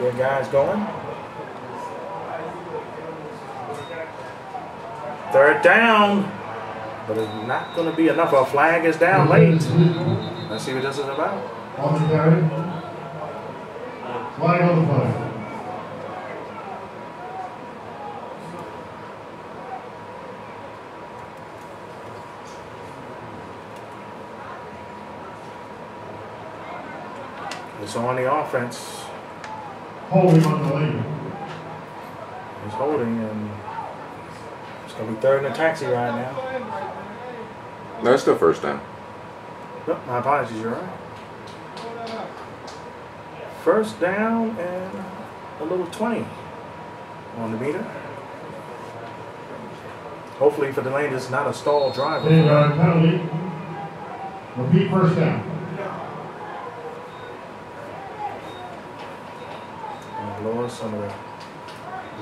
Good guys going. Third down. But it's not going to be enough. Our flag is down late. Let's see what this is about. On the carry. Flag on the flag. It's on the offense. Holding on the lead. He's holding, and it's going to be third in the taxi right now. No, it's still first down. Nope, my apologies, you're right. First down and a little 20 on the meter. Hopefully for Dulaney, it's not a stall drive. Penalty. Repeat first down. Some of the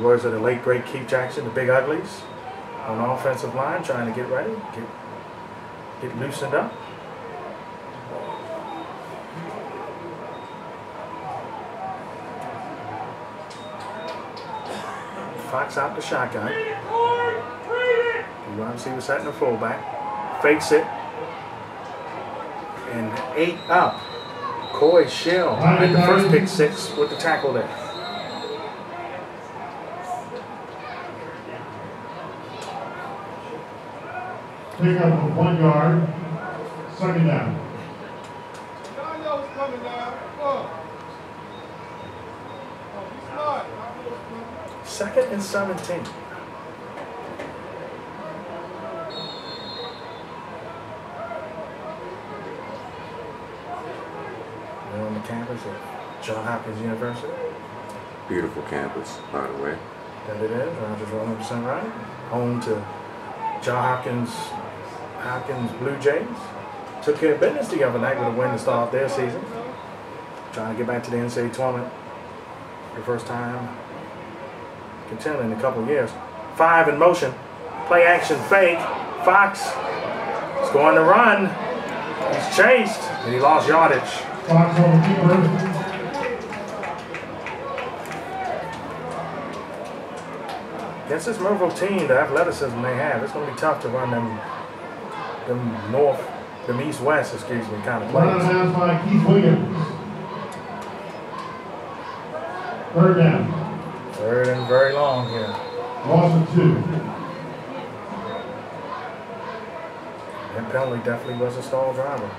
words of the late, great Keith Jackson, the Big Uglies, on the offensive line, trying to get ready, get loosened up. Fox out the shotgun. The wide receiver setting the fullback. Fakes it. And 8 up. Coy Shell at the first pick 6 with the tackle there. Pick up a 1 yard, second down. Second and 17. We're on the campus at Johns Hopkins University. Beautiful campus, by the way. That it is, Rogers 100% right. Home to Johns Hopkins. Blue Jays took care of business the other night with a win to start off their season. Trying to get back to the NCAA tournament for the first time contending in a couple of years. 5 in motion. Play action fake. Fox is going to run. He's chased and he lost yardage. Fox on the keeper. Against this Merville team, the athleticism they have, it's going to be tough to run them. Them east-west, excuse me, kind of plays. Down by Keith Williams. Third down. Third and very long here. Loss of 2. That penalty definitely was a stall driver.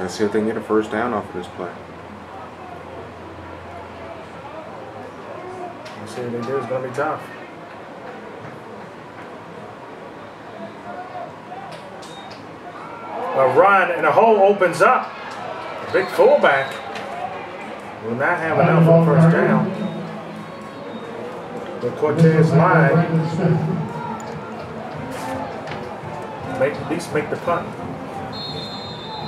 Let's see if they can get a first down off of this play. See what they do, it's going to be tough. A run and a hole opens up. A big fullback will not have enough for first down. The Cortez line at least make the punt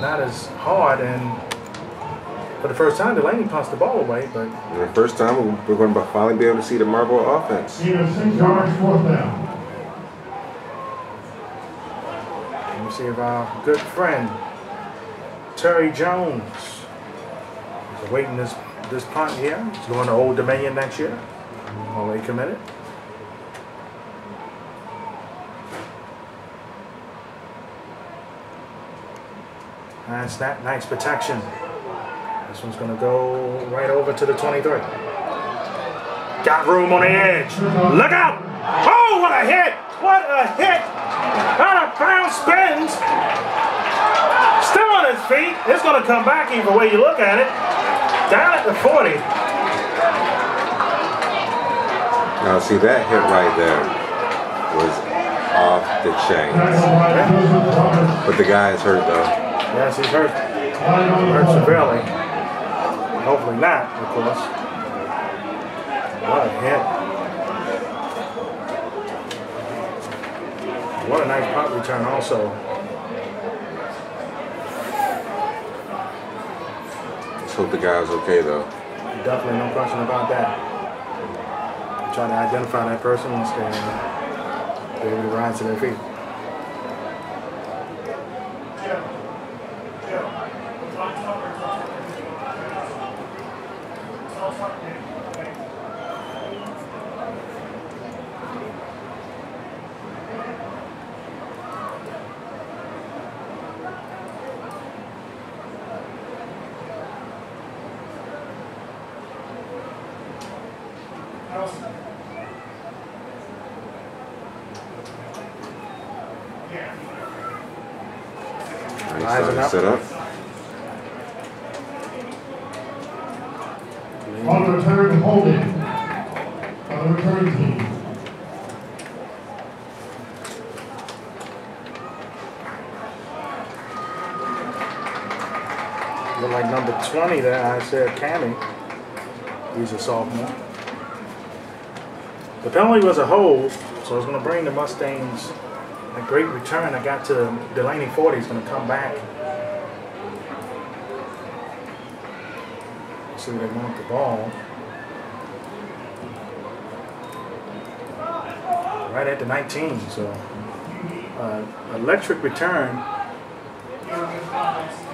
not as hard, and for the first time, Dulaney passed the ball away, but... For the first time, we're going to finally be able to see the Merville offense. You know, 6 yards, 4th down. Let me see if our good friend, Terry Jones, is awaiting this punt here. He's going to Old Dominion next year. Already committed. Nice snap, nice protection. This one's going to go right over to the 23. Got room on the edge. Look out! Oh, what a hit! What a hit! Out of bounds, spins. Still on his feet. It's going to come back either way you look at it. Down at the 40. Now, see, that hit right there was off the chains. Yeah. But the guy is hurt, though. Yes, he's hurt. Hurt severely. Hopefully not, of course. What a hit. What a nice punt return also. Let's hope the guy's okay, though. Definitely, no question about that. Trying to identify that person and stay in there. They're going to rise to their feet. Set up. On return, holding. On return, team. Look like number 20 there, Isaiah Cammy. He's a sophomore. The penalty was a hold, so it's going to bring the Mustangs a great return. I got to Dulaney 40. He's going to come back. See where they want the ball. Right at the 19, so electric return. They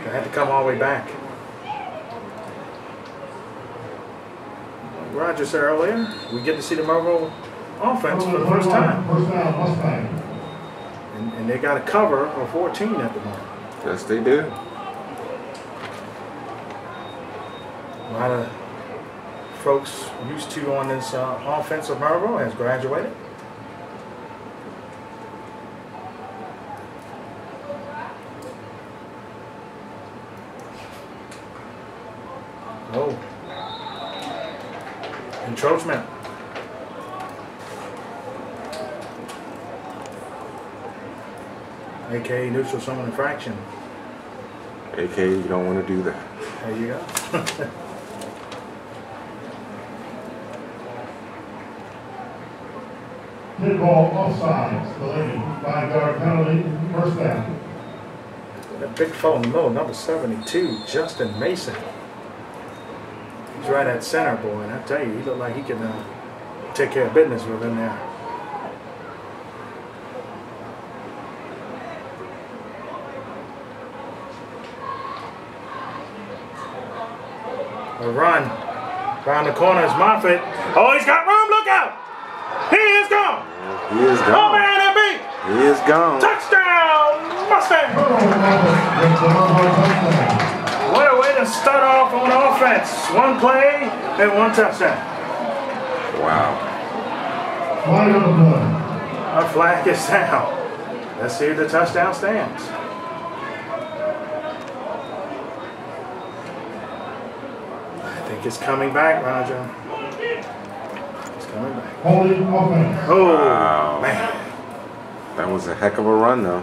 had to come all the way back. Like Roger said earlier, we get to see the Mervo offense for the first time. And they got a cover of 14 at the moment. Yes, they do. A lot of folks used to on this offense of Merville has graduated. Oh, encroachment. AKA neutral zone infraction. AKA you don't want to do that. There you go. Ball offsides, delayed. 5-yard penalty, first down. That big fellow in the middle, number 72, Justin Mason. He's right at center, boy, and I tell you, he looked like he could take care of business within there. A run around the corner is Moffitt. Oh, he's got room! Look out! He is gone! He is gone. Oh, man, that beat! He is gone. Touchdown, Mustang! What a way to start off on offense. One play and one touchdown. Wow. Our flag is down. Let's see if the touchdown stands. I think it's coming back, Roger. Oh, wow. Man. That was a heck of a run, though.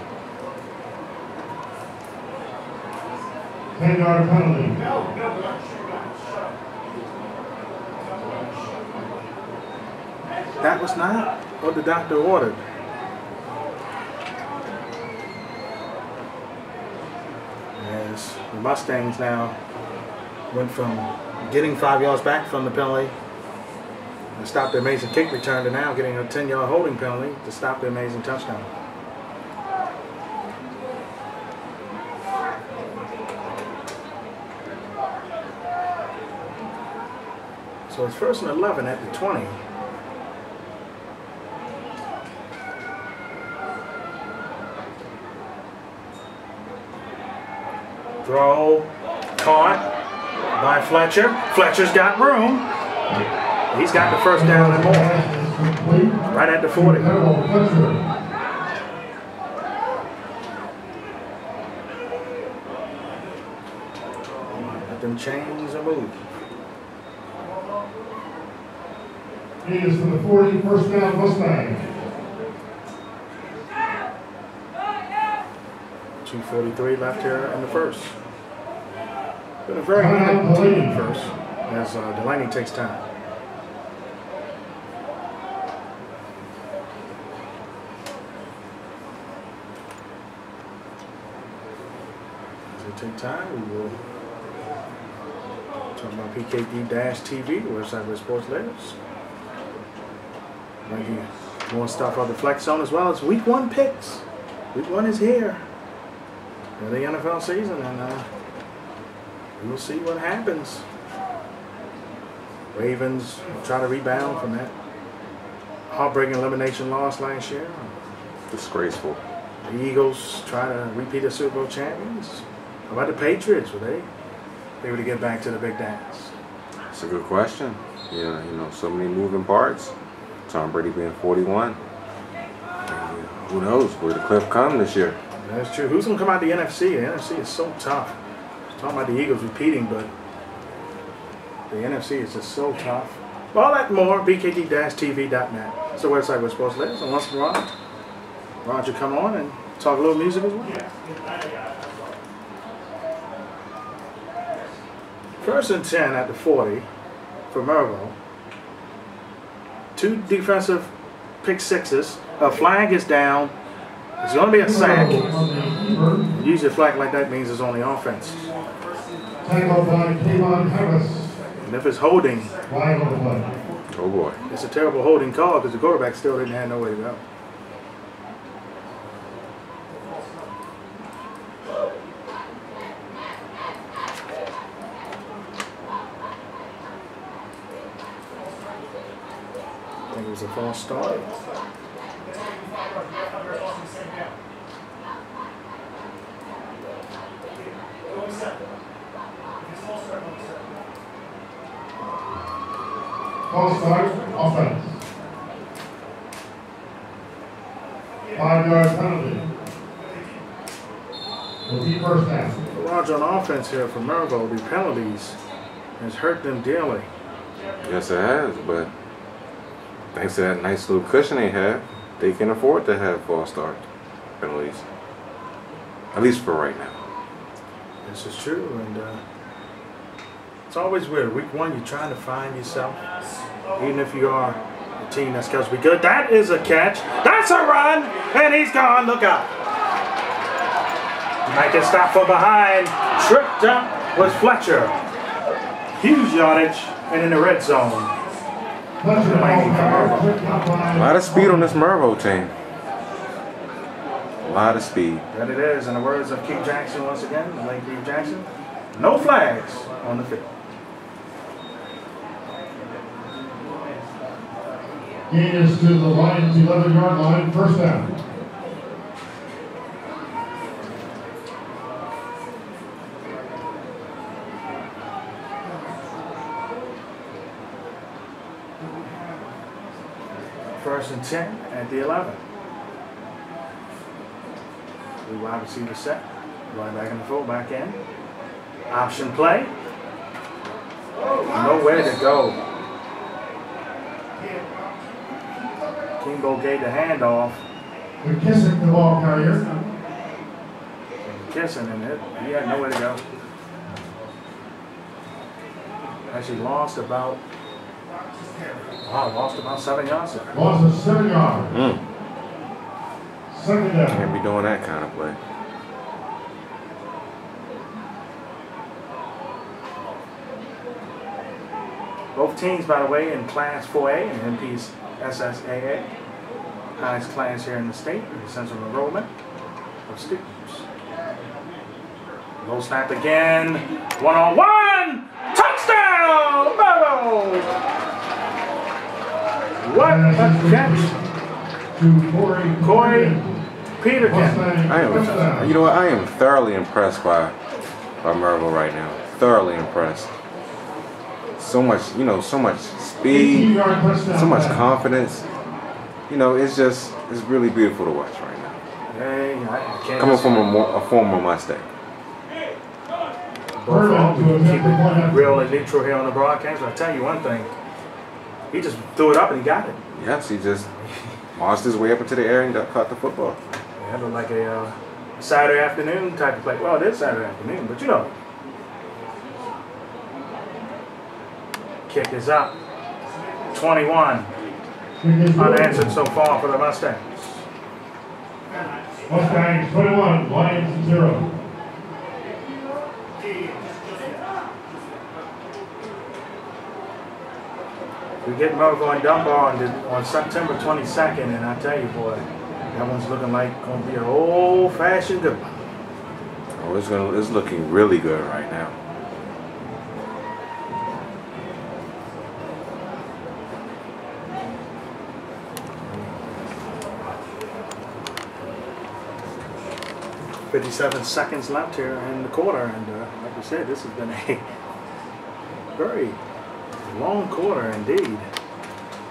10-yard penalty. That was not what the doctor ordered. As the Mustangs now went from getting 5 yards back from the penalty to stop the amazing kick return to now getting a 10-yard holding penalty to stop the amazing touchdown. So it's first and 11 at the 20. Throw caught by Fletcher. Fletcher's got room. He's got the first down and more. Right at the 40. Let them chains a move. He is for the 40, first down Mustang. 2:43 left here in the first. Been a very good first as Dulaney takes time. Take time. We will talk about BKD-TV, website with sports letters. Right here. You want to start off the flex zone as well. It's week one picks. Week one is here. For the NFL season, and we'll see what happens. Ravens will try to rebound from that heartbreaking elimination loss last year. Disgraceful. The Eagles try to repeat as Super Bowl champions. How about the Patriots? Were they able to get back to the big dance? That's a good question. Yeah, you know, so many moving parts. Tom Brady being 41. Who knows where the cliff come this year? That's true. Who's going to come out of the NFC? The NFC is so tough. I'm talking about the Eagles repeating, but the NFC is just so tough. All that more, BKD-TV.net. It's the website where sports lives. And once in a while, Roger, come on and talk a little music as well. First and 10 at the 40 for Merville. Two defensive pick sixes. A flag is down. It's going to be a sack. Usually a flag like that means it's only offense. And if it's holding, oh boy, it's a terrible holding call because the quarterback still didn't have no way to go. I think it was a false start. False start, offense. 5-yard penalty. Will be first down. Roger, on offense here for Mervo, the penalties has hurt them dearly. Yes, it has, but thanks to that nice little cushion they have, they can afford to have false start penalties. At least for right now. This is true, and it's always weird. Week one, you're trying to find yourself, even if you are a team that's supposed to be good. That is a catch. That's a run, and he's gone. Look out. He might get stopped from behind. Tripped up was Fletcher. Huge yardage, and in the red zone. A lot of speed on this Mervo team. A lot of speed. That it is. In the words of Keith Jackson once again, the late Keith Jackson, no flags on the field. Gain is to the Lions 11-yard line, first down. First and 10 at the 11. The wide receiver set. Running back in the fullback end. Option play. Nowhere to go. Kingo gave the handoff. We're kissing the ball carrier. Kissing in it. He had nowhere to go. Actually lost about. Wow, lost about 7 yards there. Lost a 7 yards. Second down. Can't be doing that kind of play. Both teams, by the way, in Class 4A and MPSSAA. Highest class here in the state with the sense of enrollment of students. Low snap again. One-on-one! Touchdown! Mervo! What a catch to Corey Peterkin. You know what? I am thoroughly impressed by Merville right now. Thoroughly impressed. So much, you know, so much speed, so much confidence. You know, it's really beautiful to watch right now. Coming from a former Mustang. Keep it real and neutral here on the broadcast. I'll tell you one thing. He just threw it up and he got it. Yes, he just launched his way up into the air and caught the football. Yeah, it looked like a Saturday afternoon type of play. Well, it is Saturday afternoon, but you know. Kick is up. 21. Unanswered so far for the Mustangs. Mustangs 21, Lions 0. We get Merville and Dunbar on September 22nd, and I tell you, boy, that one's looking like going to be an old-fashioned goodbye. Oh, it's looking really good right now. $57 seconds left here in the quarter, and like we said, this has been a very long quarter indeed.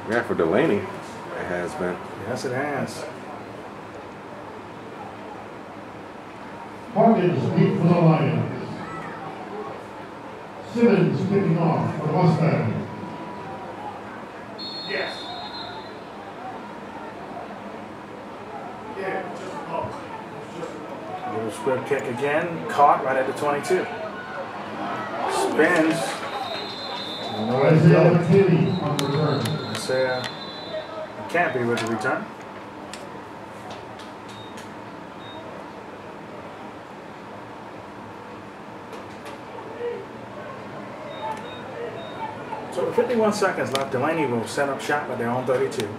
Yeah, for Dulaney, it has been. Yes, it has. Hawkins deep for the Lions. Simmons kicking off for the Mustangs. Yes. Yeah, just a ball. Little squib kick again, caught right at the 22. Spins. Isaiah McKinney on the return. Isaiah can't be with the return. So 51 seconds left. Dulaney will set up shop at their own 32.